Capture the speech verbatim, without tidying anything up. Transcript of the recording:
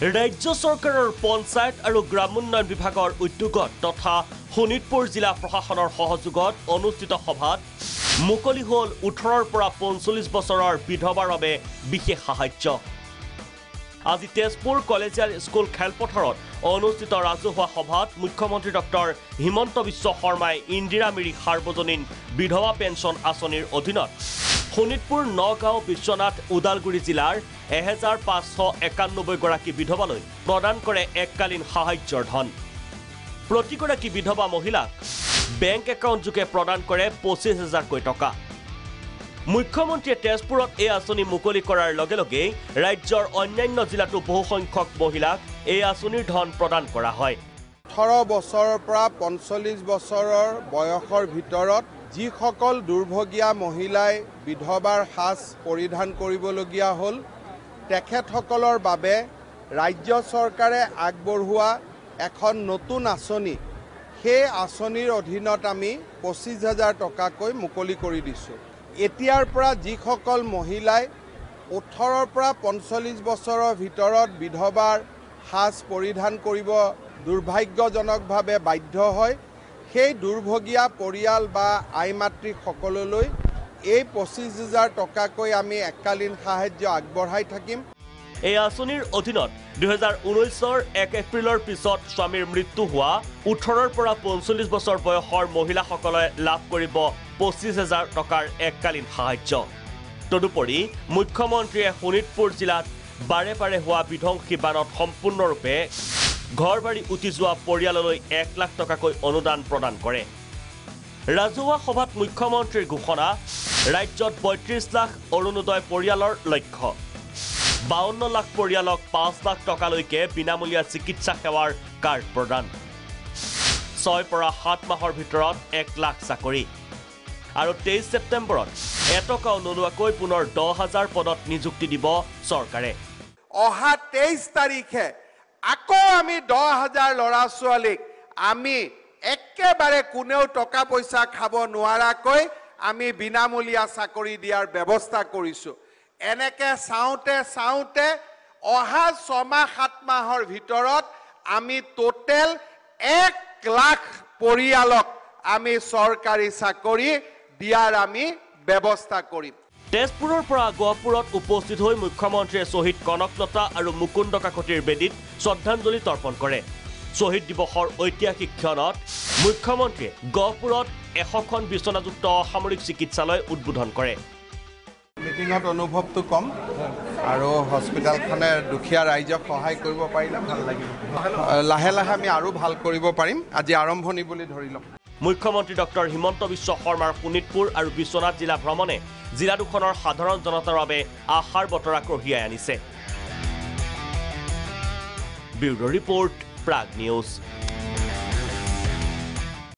রাজ্য সরকারের পঞ্চায়েত আর গ্রামোন্নয়ন বিভাগের উদ্যোগত তথা শোণিতপুর জিলা প্রশাসনের সহযোগত অনুষ্ঠিত সভাত মুকলি হল ওঠৰৰ পৰা পঞ্চল্লিশ বছৰৰ বিধৱাৰ বাবে বিশেষ সাহায্য। আজি তেজপুর কলেজিয়াল স্কুল খেলপথাৰত অনুষ্ঠিত ৰাজহুৱা সভাত মুখ্যমন্ত্রী ডক্টর হিমন্ত বিশ্ব শর্মায় ইন্দিরা মিৰি সার্বজনীন বিধৱা পেনশন আঁচনির অধীনত শোণিতপুর, নগাঁও, বিশ্বনাথ, উদালগুৰি জিলার এহাজার পাঁচশ একানব্বই গৰাকী বিধৱালৈ প্রদান করে এককালীন সাহায্যৰ ধন। প্রতিগৰাকী বিধৱা মহিলাক ব্যাংক একাউন্টযোগে প্রদান করে পঁচিশ হাজারকৈ টাকা। মুখ্যমন্ত্রীয়ে তেজপুরত এই আঁচনি মুকলি করার লগে লগে রাজ্যের অন্যান্য জেলাতো বহু সংখ্যক মহিলাক এই আঁচনির ধন প্রদান করা হয়। ওঠৰ বছৰৰ পৰা পঞ্চল্লিশ বছৰৰ বয়সৰ ভিতৰত যিসকল দুর্ভগিয়া মহিলাই বিধৱাৰ সাজ পৰিধান কৰিবলগীয়া হল, তেখেতসকলৰ বাবে ৰাজ্য চৰকাৰে আগবঢ়োৱা এখন নতুন আঁচনি, সেই আঁচনিৰ অধীনত আমি পঁচিছ হাজাৰ টকাকৈ মুকলি কৰি দিছোঁ। এতিয়াৰ পৰা যিসকল মহিলাই ওঠৰৰ পৰা পঞ্চল্লিছ বছৰৰ ভিতৰত বিধৱাৰ সাজ পৰিধান কৰিব দুৰ্ভাগ্যজনকভাৱে বাধ্য হয়, সেই দুৰ্ভগীয়া পৰিয়াল বা আই মাতৃসকললৈ এই পঁচিছ হাজাৰ টকাকৈ আমি এককালীন সাহায্য আগবঢ়াই থাকিম। এই আঁচনিৰ অধীনত দুহেজাৰ ঊনৈছৰ এক এপ্ৰিলৰ পিছত স্বামীৰ মৃত্যু হোৱা ওঠৰৰ পৰা পঞ্চল্লিছ বছৰ বয়সৰ মহিলাসকলে লাভ কৰিব পঁচিছ হাজাৰ টকাৰ এককালীন সাহায্য। তদুপৰি মুখ্যমন্ত্ৰীয়ে শোণিতপুৰ জিলাত বাৰে বাৰে হোৱা বিধ্বংসী বানত সম্পূৰ্ণৰূপে ঘৰ বাৰী উটি যোৱা পৰিয়াললৈ এক লাখ টকাকৈ অনুদান প্ৰদান কৰে। ৰাজহুৱা সভাত মুখ্যমন্ত্ৰীৰ ঘোষণা, ৰাজ্যত পঁয়ত্ৰিশ লাখ অৰুণোদয় পৰিয়ালৰ লক্ষ্য, বাৱন্ন লাখ পৰিয়ালক পাঁচ লাখ টকালৈকে বিনামূলীয়া চিকিৎসা সেৱাৰ কাৰ্ড প্ৰদান, ছয় পৰা সাত মাহৰ ভিতৰত এক লাখ চাকৰি আৰু তেইছ ছেপ্টেম্বৰত এটকাও নোলোৱাকৈ পুনৰ দহ হাজাৰ পদত নিযুক্তি দিব চৰকাৰে। অহা তেইছ তাৰিখে আকৌ আমি দহ হাজাৰ ল'ৰা ছোৱালীক আমি একেবাৰে কোনেও টকা পইচা খাব নোৱাৰাকৈ আমি বিনামূলীয়া চাকৰি দিয়াৰ ব্যৱস্থা কৰিছোঁ। এনেকে চাওঁতে চাওঁতে অহা ছমাহ সাত মাহৰ ভিতৰত আমি টোটেল এক লাখ পৰিয়ালক আমি চৰকাৰী চাকৰি দিয়াৰ আমি ব্যৱস্থা কৰিম। তেজপুৰৰ পৰা গহপুৰত উপস্থিত হৈ মুখ্যমন্ত্ৰীয়ে শ্বহীদ কনকলতা আৰু মুকুন্দ কাকতিৰ বেদীত শ্ৰদ্ধাঞ্জলি তৰ্পণ কৰে। শ্বহীদ দিৱসৰ ঐতিহাসিক ক্ষণত মুখ্যমন্ত্ৰীয়ে গহপুৰত এশখন বিচনাযুক্ত অসামৰিক চিকিৎসালয় উদ্বোধন কৰে। মিটিঙত অনুভৱটো কম আৰু হস্পিটেলখনে দুখীয়া ৰাইজক সহায় কৰিব পাৰিলে ভাল লাগিব। লাহে লাহে আমি আৰু ভাল কৰিব পাৰিম, আজি আৰম্ভণি বুলি ধৰি লওক। মুখ্যমন্ত্ৰী ডক্টৰ হিমন্ত বিশ্ব শৰ্মাৰ শোণিতপুৰ আৰু বিশ্বনাথ জিলা ভ্ৰমণে জিলা দুখনৰ সাধাৰণ জনতাৰ বাবে আশাৰ বতৰা কঢ়িয়াই আনিছে। Bureau' report, Prag news.